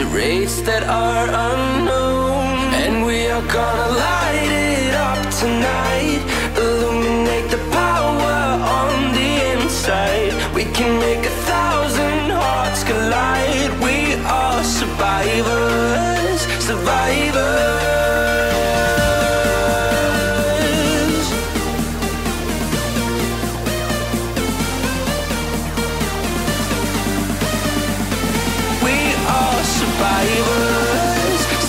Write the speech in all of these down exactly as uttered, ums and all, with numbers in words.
at rates that are unknown, and we are gonna light it up tonight. Illuminate the power on the inside. We can make a thousand hearts collide. We are survivors, survivors. Survivors,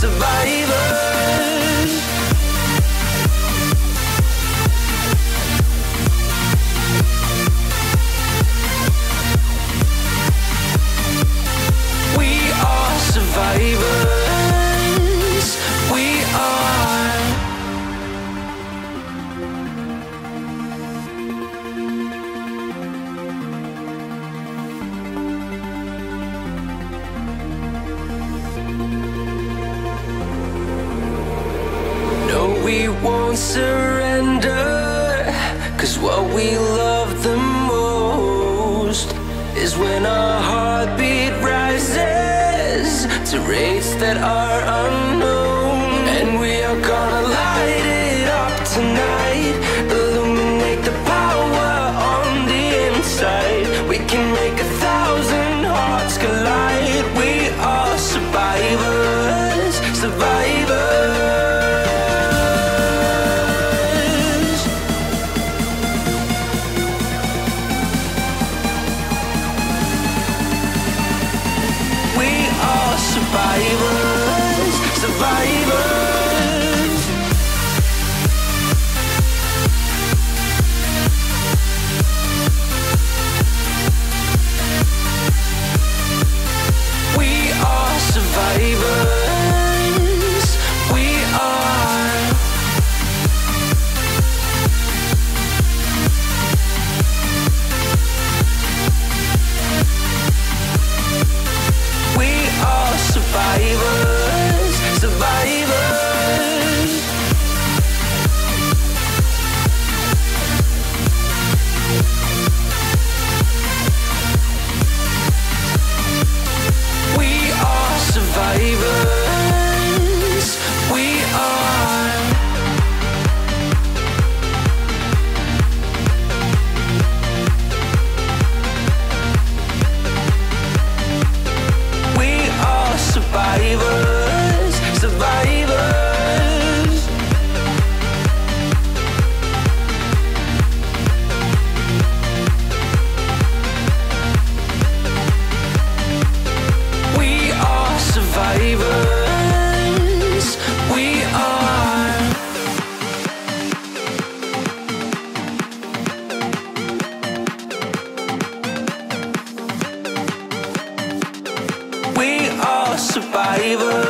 survivors. We are survivors. We are. We are survivors. Surrender, cause what we love the most is when our heartbeat rises to rates that are unknown, and we are gonna light it up tonight. Illuminate the power on the inside. We can make a thousand hearts collide. We are survivors, survivors. Survivors, survivors. We are survivors. We are. We are survivors, survivors. We are survivors, we are. Survivors, survivors. We are survivors, we are. We are survivors.